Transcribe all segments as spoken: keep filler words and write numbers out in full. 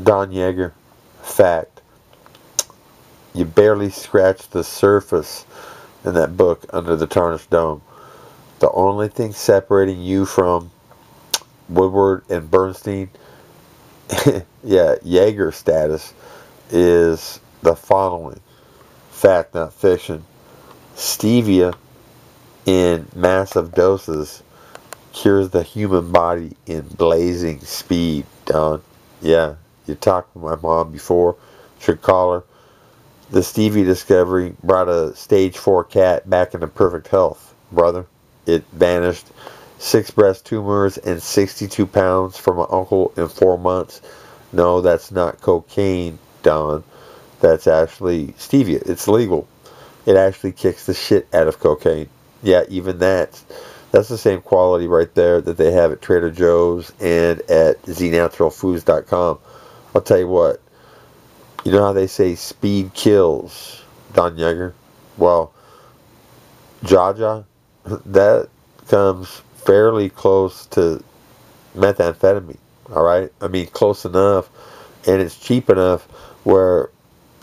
Don Yaeger fact. You barely scratched the surface in that book, Under the Tarnished Dome. The only thing separating you from Woodward and Bernstein, yeah, Yaeger status, is the following. Fact, not fiction. Stevia in massive doses cures the human body in blazing speed, Don. Yeah, you talked to my mom before. Should call her. The stevia discovery brought a stage four cat back into perfect health, brother. It vanished. Six breast tumors and sixty-two pounds from my uncle in four months. No, that's not cocaine, Don. That's actually stevia. It's legal. It actually kicks the shit out of cocaine. Yeah, even that. That's the same quality right there that they have at Trader Joe's and at Z natural foods dot com. I'll tell you what. You know how they say speed kills, Don Yaeger? Well, Jaja, that comes fairly close to methamphetamine, all right? I mean, close enough, and it's cheap enough where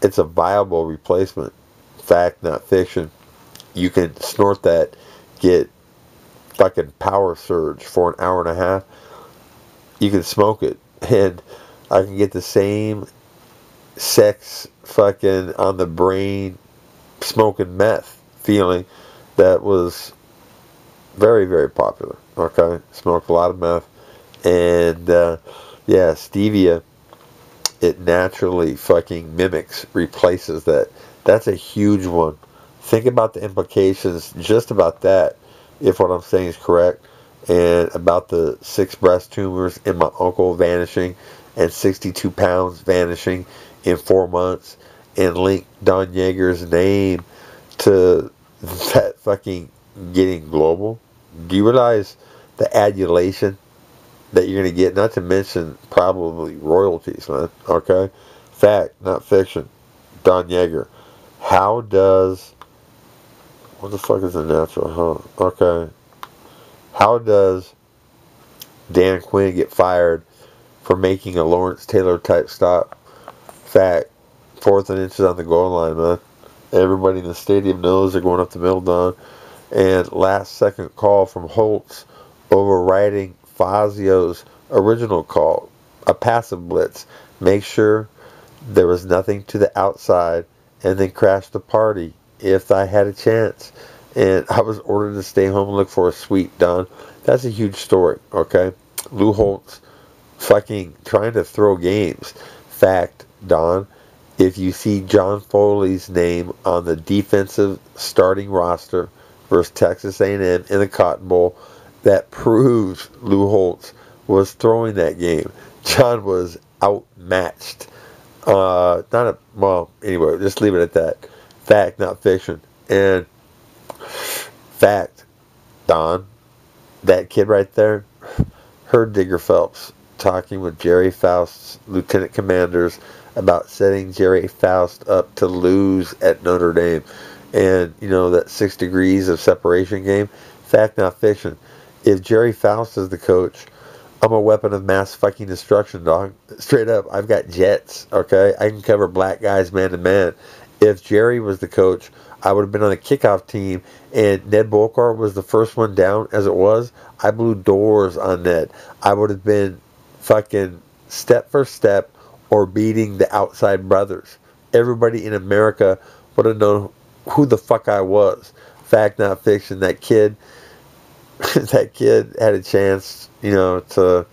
it's a viable replacement. Fact, not fiction. You can snort that, get fucking power surge for an hour and a half. You can smoke it, and I can get the same sex fucking on the brain smoking meth feeling that was very, very popular. Okay, smoked a lot of meth, and uh, yeah, stevia, it naturally fucking mimics, replaces that. That's a huge one. Think about the implications just about that, if what I'm saying is correct, and about the six breast tumors and my uncle vanishing and sixty-two pounds vanishing in four months, and link Don Yaeger's name to that fucking getting global. Do you realize the adulation that you're going to get? Not to mention probably royalties, man. Okay? Fact, not fiction. Don Yaeger. How does... What the fuck is a natural? Huh? Okay. How does Dan Quinn get fired for making a Lawrence Taylor type stop? Fact, fourth and inches on the goal line, man. Everybody in the stadium knows they're going up the middle, Don. And last second call from Holtz overriding Fazio's original call. A passive blitz. Make sure there was nothing to the outside and then crash the party. If I had a chance, and I was ordered to stay home and look for a sweep, Don. That's a huge story, okay? Lou Holtz fucking trying to throw games. Fact, Don, if you see John Foley's name on the defensive starting roster versus Texas A and M in the Cotton Bowl, that proves Lou Holtz was throwing that game. John was outmatched. Uh, not a, well, anyway, just leave it at that. Fact, not fiction. And fact, Don, that kid right there heard Digger Phelps talking with Jerry Faust's lieutenant commanders about setting Jerry Faust up to lose at Notre Dame. And, you know, that six degrees of separation game. Fact, not fiction. If Jerry Faust is the coach, I'm a weapon of mass fucking destruction, dog. Straight up, I've got jets, okay? I can cover black guys man to man. If Jerry was the coach, I would have been on the kickoff team, and Ned Bolcar was the first one down as it was. I blew doors on Ned. I would have been fucking step for step or beating the outside brothers. Everybody in America would have known who the fuck I was. Fact, not fiction. That kid, that kid had a chance, you know, to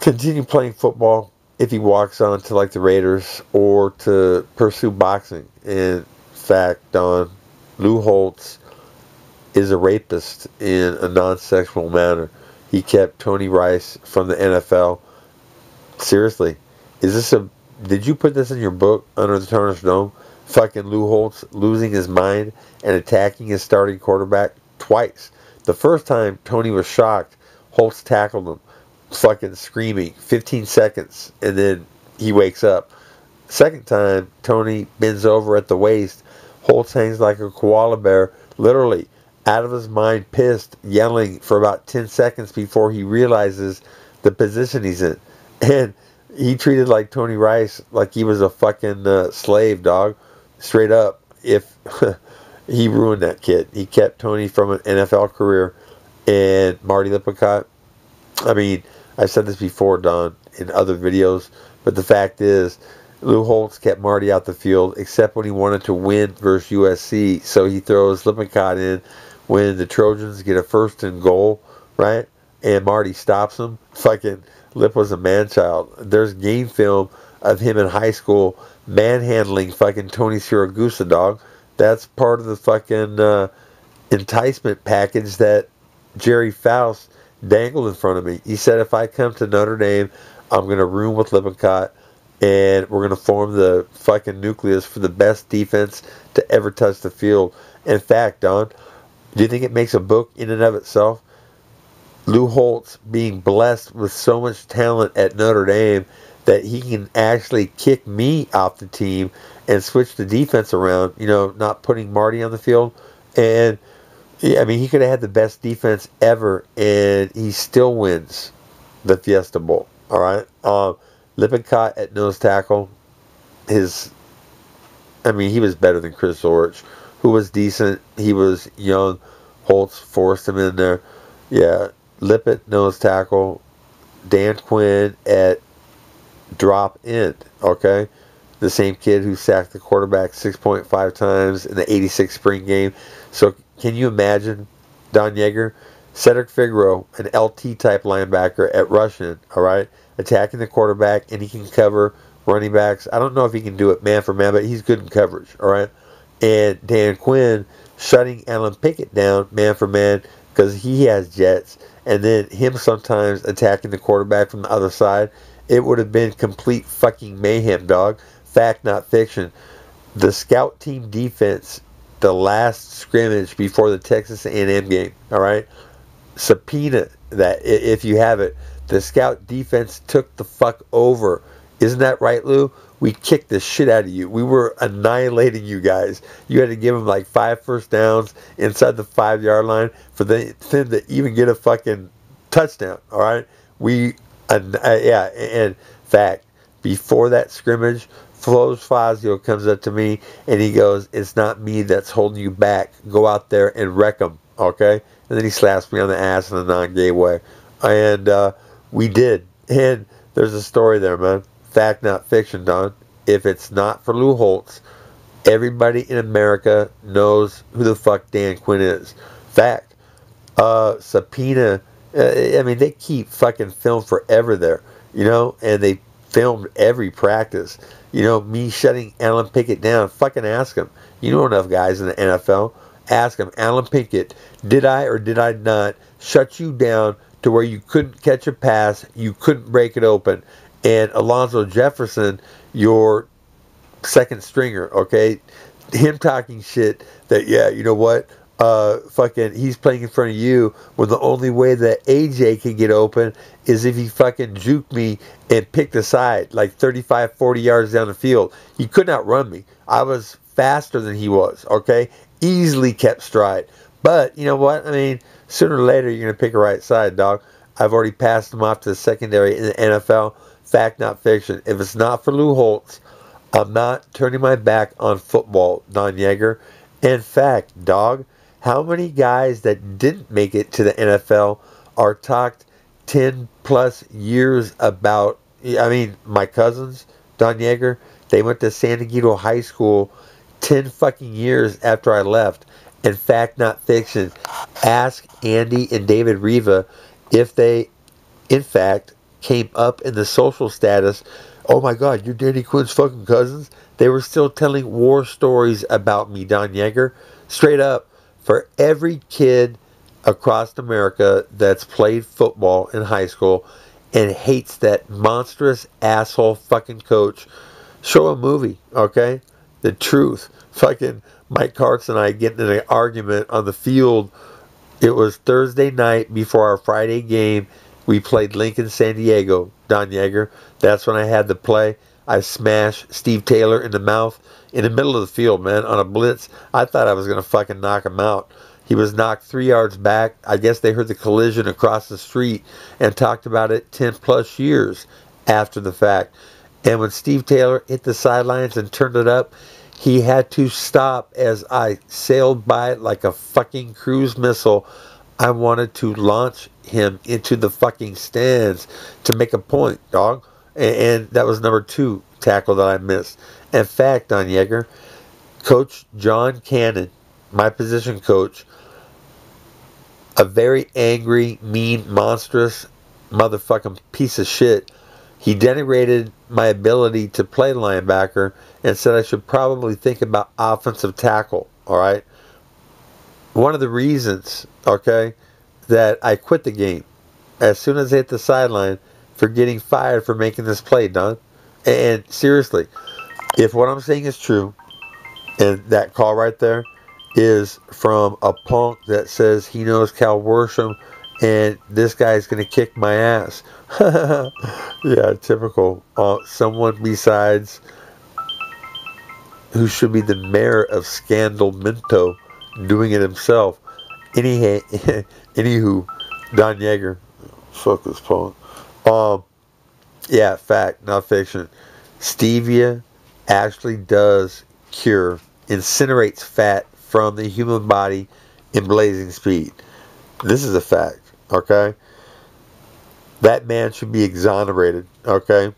continue playing football if he walks on to like the Raiders, or to pursue boxing. In fact, Don, Lou Holtz is a rapist in a non-sexual manner. He kept Tony Rice from the N F L. Seriously, is this a? Did you put this in your book, Under the Tarnished Dome? Fucking Lou Holtz losing his mind and attacking his starting quarterback twice. The first time Tony was shocked, Holtz tackled him, fucking screaming, fifteen seconds, and then he wakes up. Second time, Tony bends over at the waist. Holtz hangs like a koala bear, literally out of his mind, pissed, yelling for about ten seconds before he realizes the position he's in. And he treated like Tony Rice like he was a fucking uh, slave, dog. Straight up. If he ruined that kid. He kept Tony from an N F L career. And Marty Lippincott, I mean, I said this before, Don, in other videos, but the fact is, Lou Holtz kept Marty out the field, except when he wanted to win versus U S C. So he throws Lippincott in when the Trojans get a first and goal, right? And Marty stops him. Fucking Lip was a man-child. There's game film of him in high school manhandling fucking Tony Siragusa, dog. That's part of the fucking uh, enticement package that Jerry Faust dangled in front of me. He said, if I come to Notre Dame, I'm going to room with Lippincott. And we're going to form the fucking nucleus for the best defense to ever touch the field. In fact, Don, do you think it makes a book in and of itself? Lou Holtz being blessed with so much talent at Notre Dame that he can actually kick me off the team and switch the defense around, you know, not putting Marty on the field. And, yeah, I mean, he could have had the best defense ever, and he still wins the Fiesta Bowl, all right? Um... Lippincott at nose tackle, his, I mean, he was better than Chris Zorich, who was decent. He was young. Holtz forced him in there. Yeah, Lip at nose tackle, Dan Quinn at drop end, okay? The same kid who sacked the quarterback six point five times in the eighty-six spring game. So can you imagine Don Yaeger? Cedric Figueroa, an L T-type linebacker at rush end, all right? Attacking the quarterback, and he can cover running backs. I don't know if he can do it man for man, but he's good in coverage, all right? And Dan Quinn shutting Alan Pickett down man for man because he has jets, and then him sometimes attacking the quarterback from the other side. It would have been complete fucking mayhem, dog. Fact, not fiction. The scout team defense, the last scrimmage before the Texas A and M game, all right? Subpoena that if you have it. The scout defense took the fuck over. Isn't that right, Lou? We kicked the shit out of you. We were annihilating you guys. You had to give them like five first downs inside the five-yard line for them to even get a fucking touchdown, all right? We, uh, yeah, and fact, before that scrimmage, Flo's Fazio comes up to me, and he goes, it's not me that's holding you back. Go out there and wreck them, okay? And then he slaps me on the ass in a non-gay way. And, uh... we did. And there's a story there, man. Fact, not fiction, Don. If it's not for Lou Holtz, everybody in America knows who the fuck Dan Quinn is. Fact. Uh, subpoena. Uh, I mean, they keep fucking film forever there, you know? And they filmed every practice. You know, me shutting Alan Pickett down. Fucking ask him. You know enough guys in the N F L. Ask him, Alan Pickett, did I or did I not shut you down to where you couldn't catch a pass, you couldn't break it open? And Alonzo Jefferson, your second stringer, okay, him talking shit that, yeah, you know what, uh, fucking, he's playing in front of you when the only way that A J can get open is if he fucking juked me and picked a side, like thirty-five, forty yards down the field. He could not run me. I was faster than he was, okay, easily kept stride. But, you know what, I mean, sooner or later, you're going to pick a right side, dog. I've already passed him off to the secondary in the N F L. Fact, not fiction. If it's not for Lou Holtz, I'm not turning my back on football, Don Yaeger. In fact, dog, how many guys that didn't make it to the N F L are talked ten-plus years about? I mean, my cousins, Don Yaeger, they went to San Diego High School ten fucking years after I left. In fact, not fiction. Ask Andy and David Riva if they, in fact, came up in the social status. Oh my God, you're Danny Quinn's fucking cousins? They were still telling war stories about me, Don Yaeger. Straight up, for every kid across America that's played football in high school and hates that monstrous asshole fucking coach, show a movie, okay? The truth. Fucking Mike Karts and I getting in an argument on the field. It was Thursday night before our Friday game. We played Lincoln, San Diego, Don Yaeger. That's when I had the play. I smashed Steve Taylor in the mouth in the middle of the field, man, on a blitz. I thought I was going to fucking knock him out. He was knocked three yards back. I guess they heard the collision across the street and talked about it ten-plus years after the fact. And when Steve Taylor hit the sidelines and turned it up, he had to stop as I sailed by it like a fucking cruise missile. I wanted to launch him into the fucking stands to make a point, dog. And, and that was number two tackle that I missed. In fact, Don Yaeger, Coach John Cannon, my position coach, a very angry, mean, monstrous motherfucking piece of shit, he denigrated my ability to play linebacker and said I should probably think about offensive tackle, all right? One of the reasons, okay, that I quit the game as soon as I hit the sideline for getting fired for making this play, Don. And seriously, if what I'm saying is true, and that call right there is from a punk that says he knows Cal Warsham and this guy's going to kick my ass. Yeah, typical. Uh, someone besides who should be the mayor of Scandalmento doing it himself. Anyhow, anywho, Don Yaeger. Fuck this punk. Um, yeah, fact, not fiction. Stevia actually does cure, incinerates fat from the human body in blazing speed. This is a fact, okay? That man should be exonerated, okay?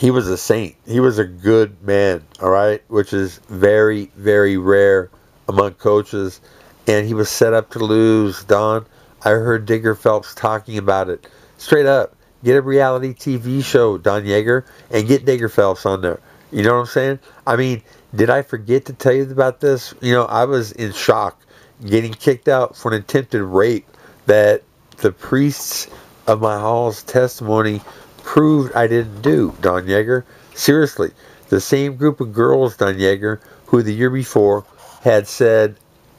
He was a saint. He was a good man, all right? Which is very, very rare among coaches. And he was set up to lose, Don. I heard Digger Phelps talking about it. Straight up, get a reality T V show, Don Yaeger, and get Digger Phelps on there. You know what I'm saying? I mean, did I forget to tell you about this? You know, I was in shock getting kicked out for an attempted rape that the priests of my hall's testimony proved I didn't do, Don Yaeger. Seriously, the same group of girls, Don Yaeger, who the year before had said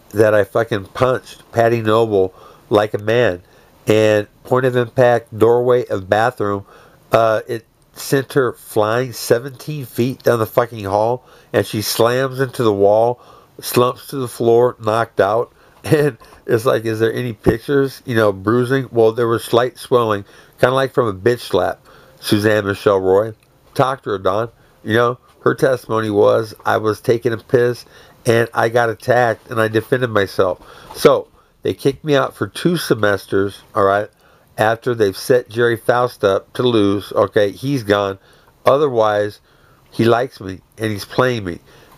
that I fucking punched Patty Noble like a man. And point of impact, doorway of bathroom, uh, it sent her flying seventeen feet down the fucking hall. And she slams into the wall, slumps to the floor, knocked out. And it's like, is there any pictures? You know, bruising? Well, there was slight swelling, kind of like from a bitch slap. Suzanne Michelle Roy. Talk to her, Don. You know, her testimony was, I was taking a piss, and I got attacked, and I defended myself. So, they kicked me out for two semesters, all right, after they've set Jerry Faust up to lose. Okay, he's gone. Otherwise, he likes me, and he's playing me.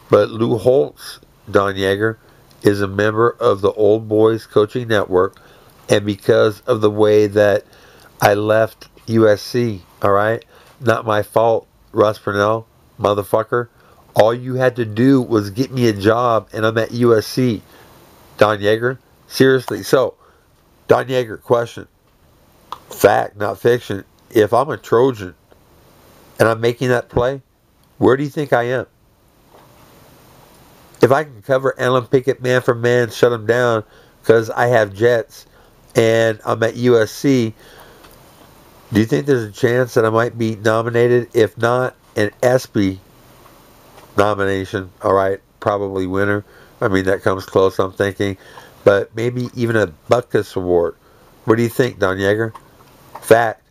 But Lou Holtz, Don Yaeger, is a member of the Old Boys Coaching Network, and because of the way that I left U S C, all right, not my fault, Russ Purnell, motherfucker. All you had to do was get me a job, and I'm at U S C, Don Yaeger. Seriously, so, Don Yaeger, question. Fact, not fiction. If I'm a Trojan and I'm making that play, where do you think I am? If I can cover Alan Pickett man for man, shut him down, because I have jets and I'm at U S C, do you think there's a chance that I might be nominated? If not, an E S P Y nomination, all right, probably winner. I mean, that comes close, I'm thinking. But maybe even a Buckus Award. What do you think, Don Yaeger? Fact.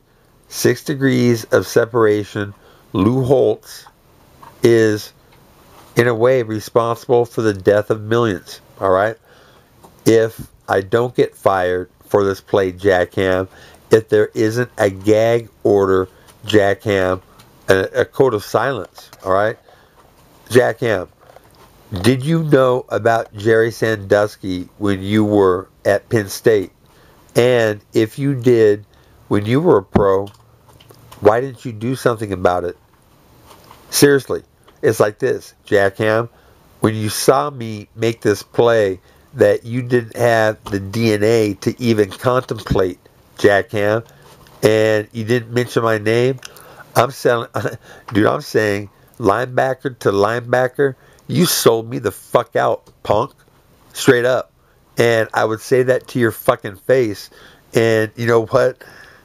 Six degrees of separation. Lou Holtz is, in a way, responsible for the death of millions. All right? If I don't get fired for this play, Jack Ham, if there isn't a gag order, Jack Ham, a, a code of silence. All right? Jack Ham. Did you know about Jerry Sandusky when you were at Penn State? And if you did, when you were a pro, why didn't you do something about it? Seriously, it's like this, Jack Ham. When you saw me make this play that you didn't have the D N A to even contemplate, Jack Ham, and you didn't mention my name, I'm selling, dude, I'm saying linebacker to linebacker, you sold me the fuck out, punk. Straight up. And I would say that to your fucking face. And you know what?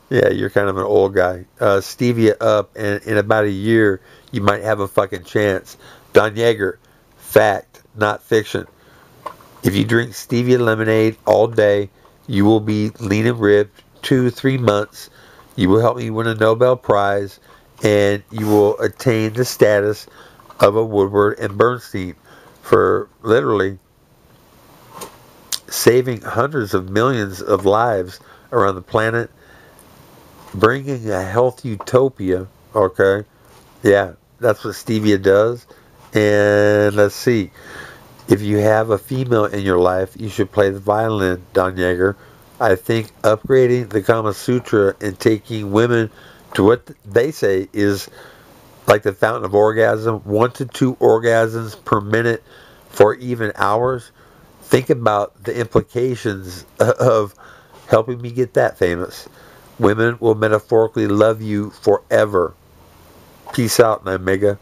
Yeah, you're kind of an old guy. Uh, stevia up, and in about a year, you might have a fucking chance. Don Yaeger, fact, not fiction. If you drink stevia lemonade all day, you will be lean and ripped two, three months. You will help me win a Nobel Prize, and you will attain the status of a Woodward and Bernstein for literally saving hundreds of millions of lives around the planet, bringing a health utopia, okay? Yeah, that's what stevia does. And let's see. If you have a female in your life, you should play the violin, Don Yaeger. I think upgrading the Kama Sutra and taking women to what they say is like the fountain of orgasm, one to two orgasms per minute for even hours. Think about the implications of helping me get that famous. Women will metaphorically love you forever. Peace out, Omega.